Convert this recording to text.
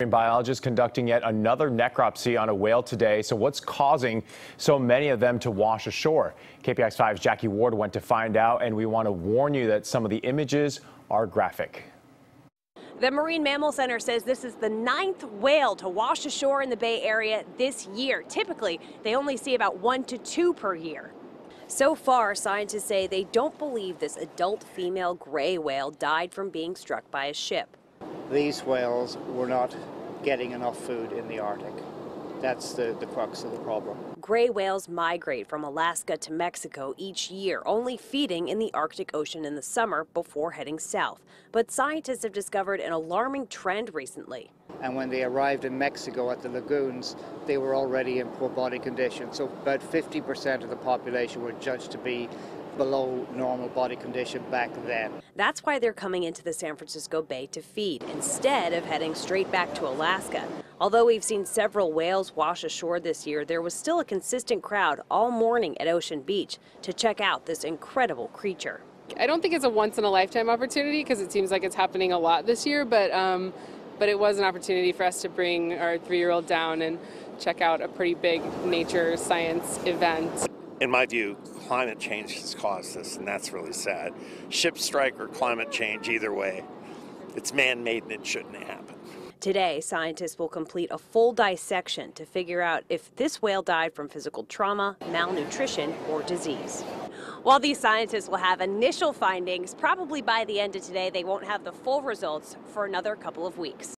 Marine biologists conducting yet another necropsy on a whale today. So what's causing so many of them to wash ashore? KPX 5's Jackie Ward went to find out, and we want to warn you that some of the images are graphic. The Marine Mammal Center says this is the 9th whale to wash ashore in the Bay Area this year. Typically, they only see about 1 to 2 per year. So far, scientists say they don't believe this adult female gray whale died from being struck by a ship. These whales were not getting enough food in the Arctic. That's the crux of the problem. Gray whales migrate from Alaska to Mexico each year, only feeding in the Arctic Ocean in the summer before heading south. But scientists have discovered an alarming trend recently. And when they arrived in Mexico at the lagoons, they were already in poor body condition. So about 50% of the population were judged to be below normal body condition back then. That's why they're coming into the San Francisco Bay to feed, instead of heading straight back to Alaska. Although we've seen several whales wash ashore this year, there was still a consistent crowd all morning at Ocean Beach to check out this incredible creature. I don't think it's a once-in-a-lifetime opportunity, because it seems like it's happening a lot this year, but it was an opportunity for us to bring our 3-year-old down and check out a pretty big nature science event. In my view, climate change has caused this, and that's really sad. Ship strike or climate change, either way, it's man-made and it shouldn't happen. Today, scientists will complete a full dissection to figure out if this whale died from physical trauma, malnutrition, or disease. While these scientists will have initial findings, probably by the end of today, they won't have the full results for another couple of weeks.